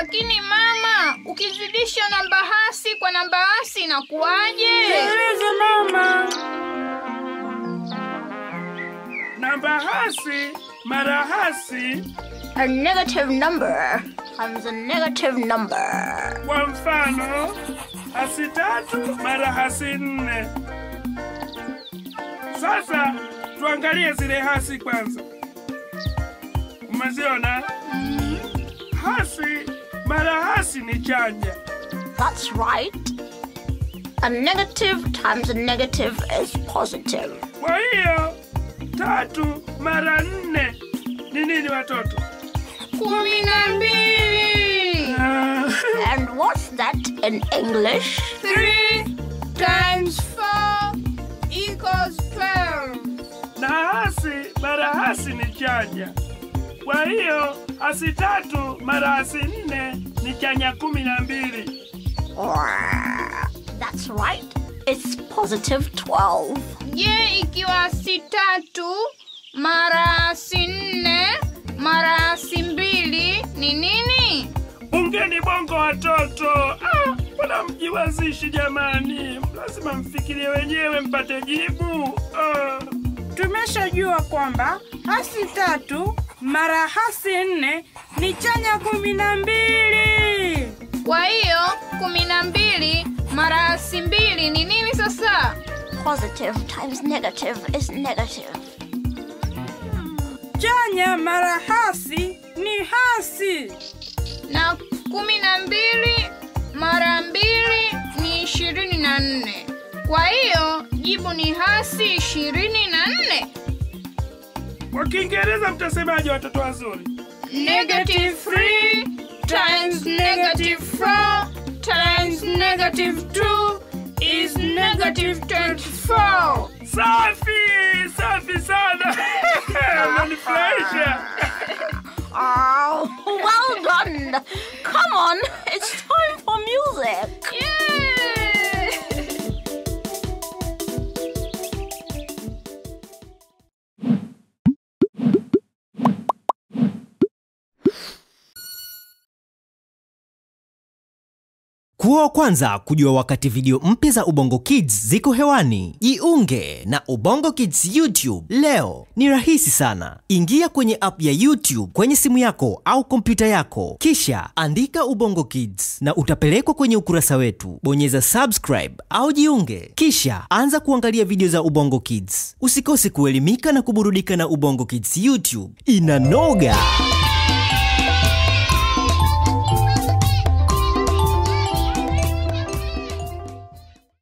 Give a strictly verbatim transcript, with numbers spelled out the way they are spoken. Lakini mama, ukizidisha namba hasi kwa namba hasi inakuwaje? Nieleze mama. Namba hasi mara hasi. A negative number times a negative number. Kwa mfano, hasi tatu mara hasi nne. Sasa, tuangalie zile hasi kwanza. Umeziona? Hasi mara hasi ni chanya. That's right. A negative times a negative is positive. Kwa hiyo, tatu mara nne ni nini watoto? Kumi na mbili. And what's that in English? Three times four equals twelve. Na hasi mara hasi ni chanya. Kwa hiyo, hasi tatu mara hasi nne ni chanya kumi na mbili. That's right. It's positive twelve. Ye ikiwa hasi tatu mara hasi nne mara hasi mbili ni nini? Ungeni bongo watoto. Ah, wala mjiwazishi jamani. Lazima mfikirie wenyewe mpate jibu. Ah. Tumeshajua kwamba hasi tatu mara hasi nne ni chanya kumi na mbili. Kwa hiyo kumi na mbili mara hasi mbili ni nini sasa? Positive times negative is negative. Chanya mara hasi ni hasi. Na kumi na mbili mara mbili ni ishirini na nne. Kwa hiyo jibu ni hasi ishirini na nne. Kwa Kiingereza mtasemaje watoto wazuri? Negative three times negative four times negative two is negative twenty-four. Safi! Safi sana! Manipulation! Oh, well done! Come on, it's time for music! Yay! Kuwa kwanza kujua wakati video mpya za Ubongo Kids ziko hewani. Jiunge na Ubongo Kids YouTube leo. Ni rahisi sana. Ingia kwenye app ya YouTube kwenye simu yako au kompyuta yako. Kisha andika Ubongo Kids na utapelekwa kwenye ukurasa wetu. Bonyeza subscribe au jiunge. Kisha anza kuangalia video za Ubongo Kids. Usikose kuelimika na kuburudika na Ubongo Kids YouTube. Inanoga.